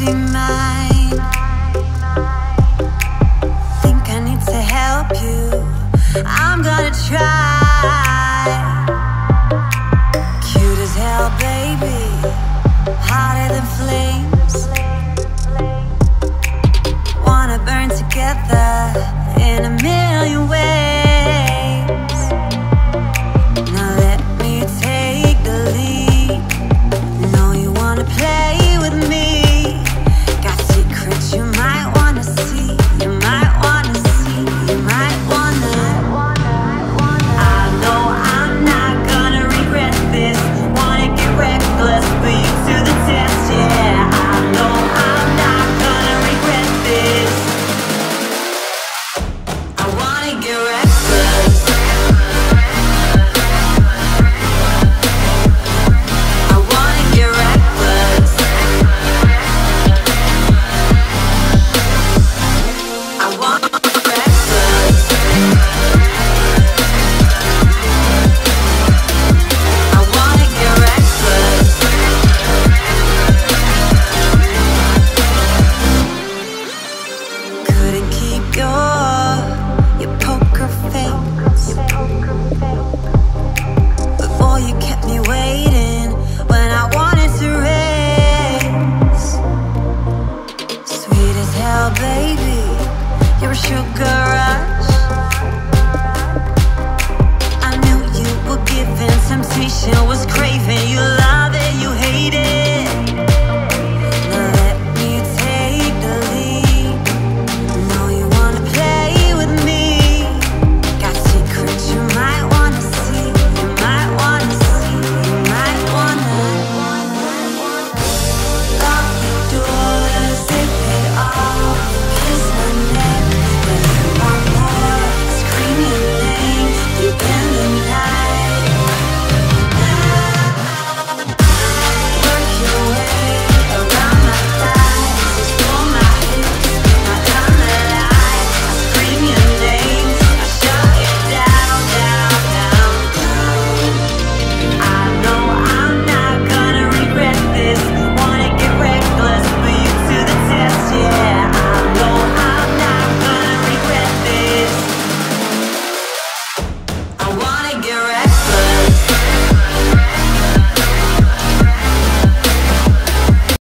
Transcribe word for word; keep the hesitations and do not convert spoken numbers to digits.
empty mind. Think I need to help you, I'm gonna try. Cute as hell, baby, hotter than flames. Wanna burn together in a million ways. Was craving you love.